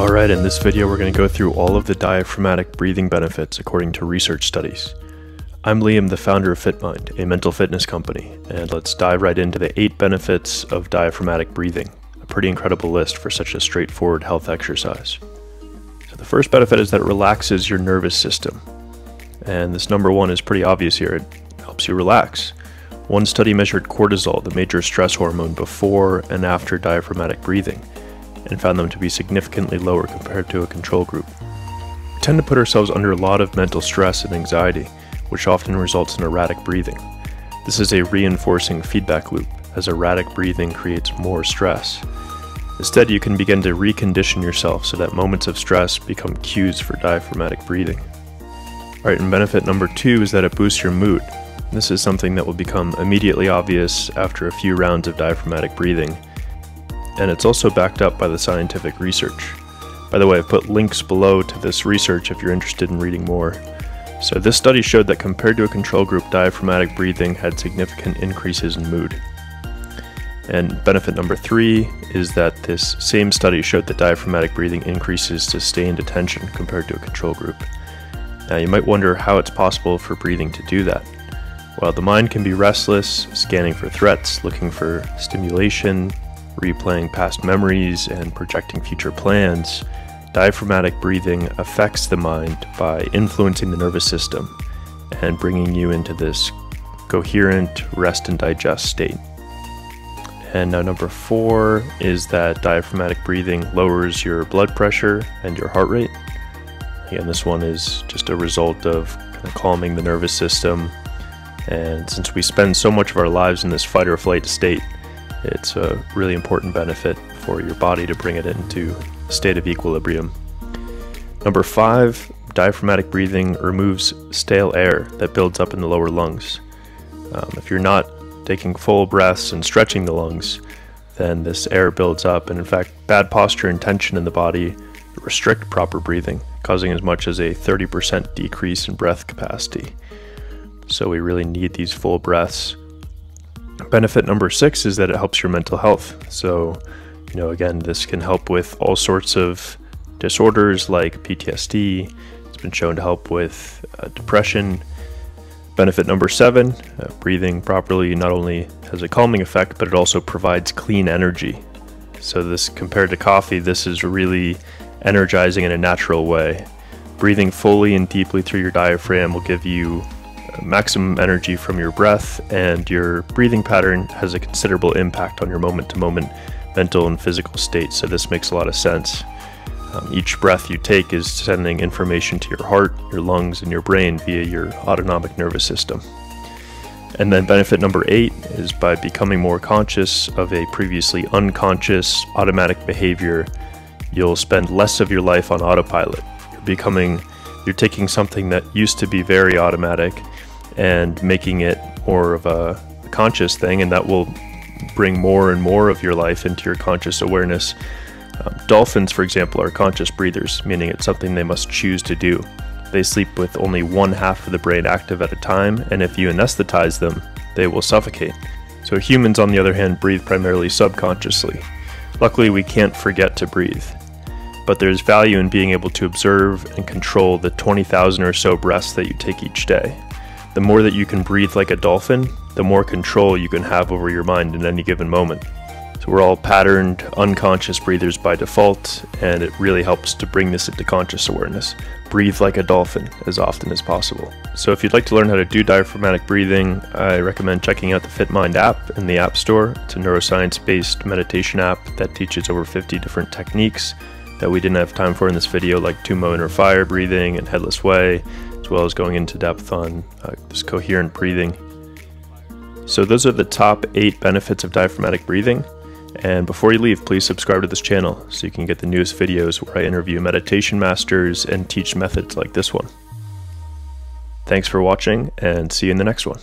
Alright, in this video we're going to go through all of the diaphragmatic breathing benefits according to research studies. I'm Liam, the founder of FitMind, a mental fitness company, and let's dive right into the 8 benefits of diaphragmatic breathing. A pretty incredible list for such a straightforward health exercise. So the first benefit is that it relaxes your nervous system. And this number one is pretty obvious here, it helps you relax. One study measured cortisol, the major stress hormone, before and after diaphragmatic breathing, and found them to be significantly lower compared to a control group. We tend to put ourselves under a lot of mental stress and anxiety, which often results in erratic breathing. This is a reinforcing feedback loop, as erratic breathing creates more stress. Instead, you can begin to recondition yourself so that moments of stress become cues for diaphragmatic breathing. Alright, and benefit number 2 is that it boosts your mood. This is something that will become immediately obvious after a few rounds of diaphragmatic breathing, and it's also backed up by the scientific research. By the way, I've put links below to this research if you're interested in reading more. So this study showed that compared to a control group, diaphragmatic breathing had significant increases in mood. And benefit number 3 is that this same study showed that diaphragmatic breathing increases sustained attention compared to a control group. Now you might wonder how it's possible for breathing to do that. Well, the mind can be restless, scanning for threats, looking for stimulation, replaying past memories, and projecting future plans, diaphragmatic breathing affects the mind by influencing the nervous system and bringing you into this coherent rest and digest state. And now number 4 is that diaphragmatic breathing lowers your blood pressure and your heart rate. Again, this one is just a result of kind of calming the nervous system. And since we spend so much of our lives in this fight or flight state, it's a really important benefit for your body to bring it into a state of equilibrium. Number 5, diaphragmatic breathing removes stale air that builds up in the lower lungs. If you're not taking full breaths and stretching the lungs, then this air builds up, and in fact, bad posture and tension in the body restrict proper breathing, causing as much as a 30% decrease in breath capacity. So we really need these full breaths. Benefit number 6 is that it helps your mental health. So, again, this can help with all sorts of disorders like PTSD. It's been shown to help with depression. Benefit number 7, breathing properly not only has a calming effect, but it also provides clean energy. So this, compared to coffee, this is really energizing in a natural way. Breathing fully and deeply through your diaphragm will give you maximum energy from your breath, and your breathing pattern has a considerable impact on your moment-to-moment mental and physical state, so this makes a lot of sense. Each breath you take is sending information to your heart, your lungs, and your brain via your autonomic nervous system. And then benefit number 8 is by becoming more conscious of a previously unconscious automatic behavior, you'll spend less of your life on autopilot. You're taking something that used to be very automatic and making it more of a conscious thing, and that will bring more and more of your life into your conscious awareness. Dolphins, for example, are conscious breathers, meaning it's something they must choose to do. They sleep with only one half of the brain active at a time, and if you anesthetize them, they will suffocate. So humans, on the other hand, breathe primarily subconsciously. Luckily, we can't forget to breathe. But there's value in being able to observe and control the 20,000 or so breaths that you take each day. The more that you can breathe like a dolphin, the more control you can have over your mind in any given moment. So we're all patterned, unconscious breathers by default, and it really helps to bring this into conscious awareness. Breathe like a dolphin as often as possible. So if you'd like to learn how to do diaphragmatic breathing, I recommend checking out the FitMind app in the App Store. It's a neuroscience-based meditation app that teaches over 50 different techniques that we didn't have time for in this video, like tummo inner fire breathing and headless way, as well as going into depth on this coherent breathing. So those are the top 8 benefits of diaphragmatic breathing. And before you leave, please subscribe to this channel so you can get the newest videos where I interview meditation masters and teach methods like this one. Thanks for watching, and see you in the next one.